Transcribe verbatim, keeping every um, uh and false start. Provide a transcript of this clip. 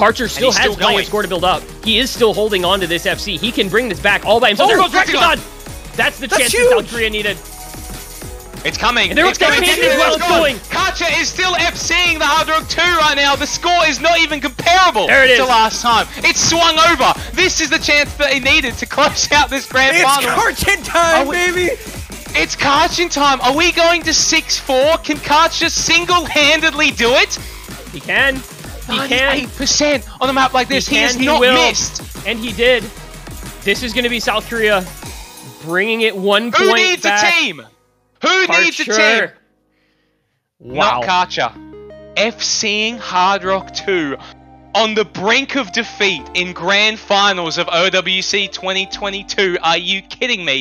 Karcher still has plenty of score to build up. He is still holding on to this F C. He can bring this back all by himself. Oh, there goes Rekki. That's the chance that South Korea needed. It's coming. And there it's coming. It's well going. Karcher is still FCing the Hard Rock two right now. The score is not even comparable there it is. to last time. It's swung over. This is the chance that he needed to close out this grand it's final. It's Karcher time, oh, baby. It's Karchin time. Are we going to six four? Can Karcher single-handedly do it? He can. He can. ninety-eight percent on a map like this. He, he has he not will. missed. And he did. This is going to be South Korea bringing it one Who point needs back. a team? Who Karcher. needs a team? Wow. Not Karcher. FCing Hard Rock two on the brink of defeat in grand finals of O W C twenty twenty-two. Are you kidding me?